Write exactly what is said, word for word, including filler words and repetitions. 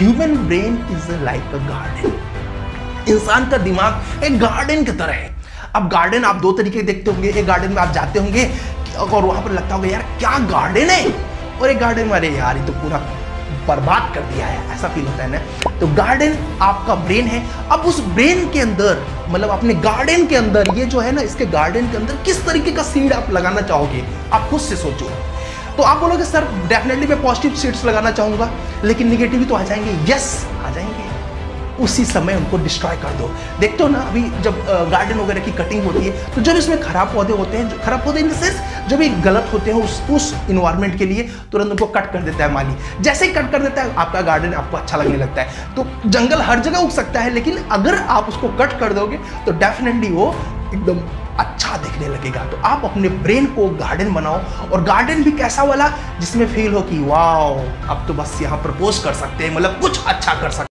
Human brain is like a garden, इंसान का दिमाग एक गार्डन की तरह है। अब गार्डन आप दो तरीके देखते होंगे, एक गार्डन में आप जाते होंगे और वहां पर लगता होगा यार क्या गार्डन है, और एक गार्डन में अरे यार ये तो पूरा बर्बाद कर दिया है, ऐसा फील होता है ना। तो गार्डन आपका ब्रेन है। अब उस ब्रेन के अंदर मतलब अपने गार्डन के अंदर ये जो है ना, इसके गार्डन के अंदर किस तरीके का सीड आप लगाना चाहोगे, आप खुद से सोचो। तो आप बोलोगे सर डेफिनेटली मैं पॉजिटिव सीड्स लगाना चाहूंगा, लेकिन निगेटिव तो आ जाएंगे, यस आ जाएंगे, उसी समय उनको डिस्ट्रॉय कर दो। देखते हो ना अभी जब गार्डन वगैरह की कटिंग होती है तो जब इसमें खराब पौधे होते हैं, खराब पौधे इन द सेंस जब ये गलत होते हैं उस उस इन्वायरमेंट के लिए, तुरंत उनको कट कर देता है माली। जैसे ही कट कर देता है आपका गार्डन आपको अच्छा लगने लगता है। तो जंगल हर जगह उग सकता है, लेकिन अगर आप उसको कट कर दोगे तो डेफिनेटली वो एकदम अच्छा दिखने लगेगा। तो आप अपने ब्रेन को गार्डन बनाओ, और गार्डन भी कैसा वाला जिसमें फील हो कि वाओ अब तो बस यहाँ प्रपोज कर सकते हैं, मतलब कुछ अच्छा कर सकते हैं।